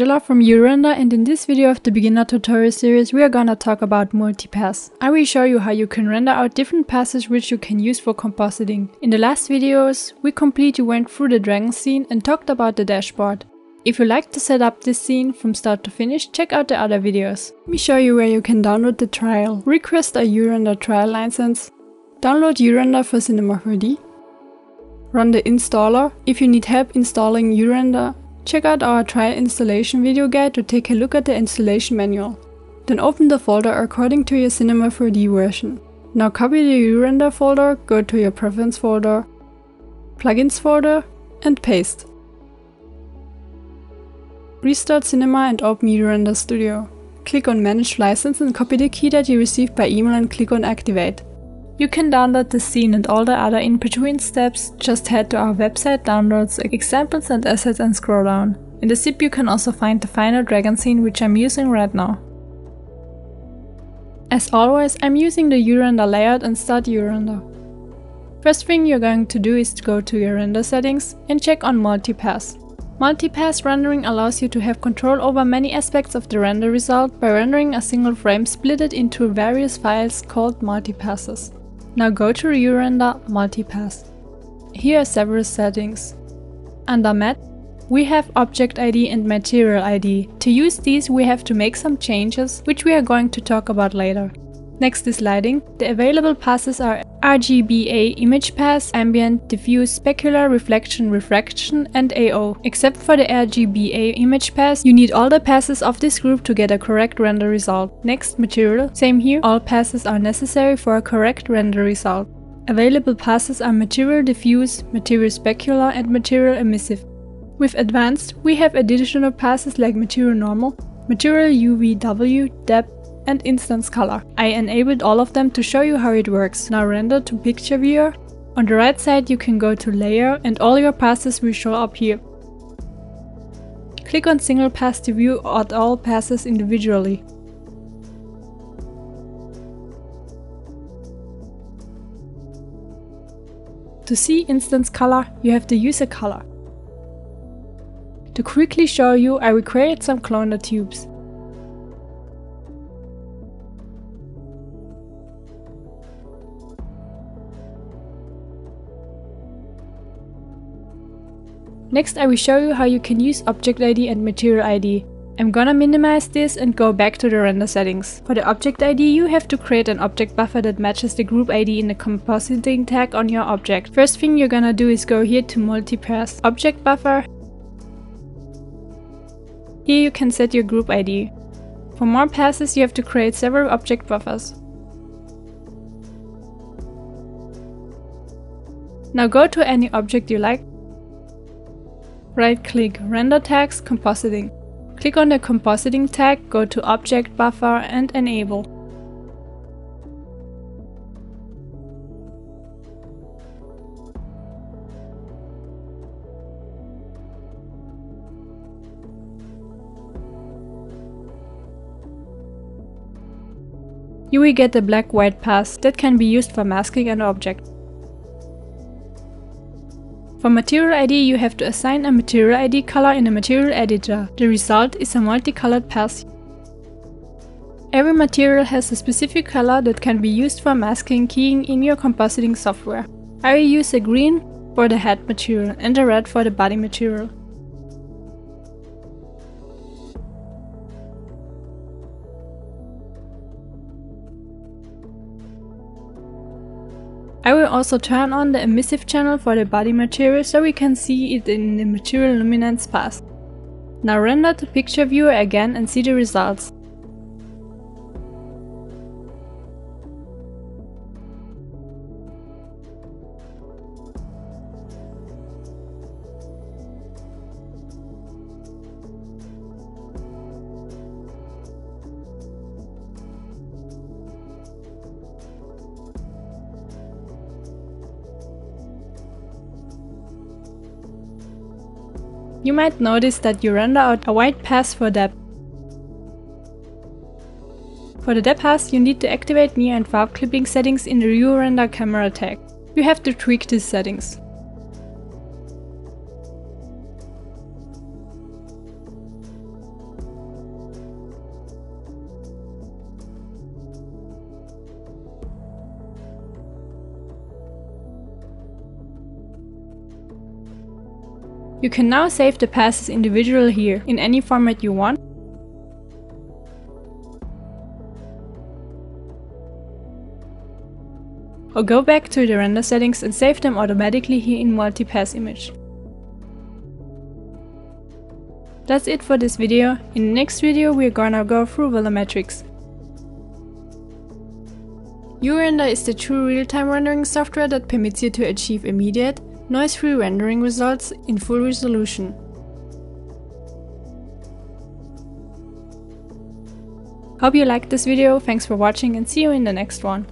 Angela from U-Render, and in this video of the beginner tutorial series we are gonna talk about multipass. I will show you how you can render out different passes which you can use for compositing. In the last videos we completely went through the dragon scene and talked about the dashboard. If you like to set up this scene from start to finish, check out the other videos. Let me show you where you can download the trial. Request a U-Render trial license. Download U-Render for Cinema 4D. Run the installer. If you need help installing U-Render, check out our trial installation video guide to take a look at the installation manual. Then open the folder according to your Cinema 4D version. Now copy the U-Render folder, go to your Preference folder, Plugins folder, and paste. Restart Cinema and open U-Render Studio. Click on Manage License and copy the key that you received by email and click on Activate. You can download the scene and all the other in-between steps, just head to our website, downloads, examples and assets and scroll down. In the zip you can also find the final dragon scene which I'm using right now. As always, I'm using the U-Render layout and start U-Render. First thing you're going to do is to go to your render settings and check on Multipass. Multipass rendering allows you to have control over many aspects of the render result by rendering a single frame split into various files called multipasses. Now go to U-Render Multipass. Here are several settings. Under Matte, we have Object ID and Material ID. To use these we have to make some changes, which we are going to talk about later. Next is Lighting. The available passes are RGBA, Image Pass, Ambient, Diffuse, Specular, Reflection, Refraction and AO. Except for the RGBA Image Pass, you need all the passes of this group to get a correct render result. Next, Material. Same here, all passes are necessary for a correct render result. Available passes are Material Diffuse, Material Specular and Material Emissive. With Advanced, we have additional passes like Material Normal, Material UVW, Depth, and Instance Color. I enabled all of them to show you how it works. Now render to Picture Viewer. On the right side you can go to Layer and all your passes will show up here. Click on Single Pass to view all passes individually. To see Instance Color, you have to use a color. To quickly show you, I will create some cloner tubes. Next I will show you how you can use Object ID and Material ID. I'm gonna minimize this and go back to the render settings. For the Object ID you have to create an object buffer that matches the group ID in the compositing tag on your object. First thing you're gonna do is go here to Multipass, Object Buffer. Here you can set your group ID. For more passes you have to create several object buffers. Now go to any object you like. Right click, Render Tags, Compositing. Click on the Compositing tag, go to Object Buffer and Enable. You will get a black-white pass that can be used for masking an object. For Material ID you have to assign a Material ID color in the Material Editor. The result is a multicolored pass. Every material has a specific color that can be used for masking keying in your compositing software. I will use a green for the head material and a red for the body material. I will also turn on the emissive channel for the body material so we can see it in the Material Luminance pass. Now render to Picture Viewer again and see the results. You might notice that you render out a white pass for depth. For the depth pass, you need to activate near and far clipping settings in the U-Render camera tag. You have to tweak these settings. You can now save the passes individually here, in any format you want. Or go back to the render settings and save them automatically here in Multipass image. That's it for this video. In the next video we're gonna go through volumetrics. U-Render is the true real-time rendering software that permits you to achieve immediate, noise-free rendering results in full resolution. Hope you liked this video, thanks for watching and see you in the next one.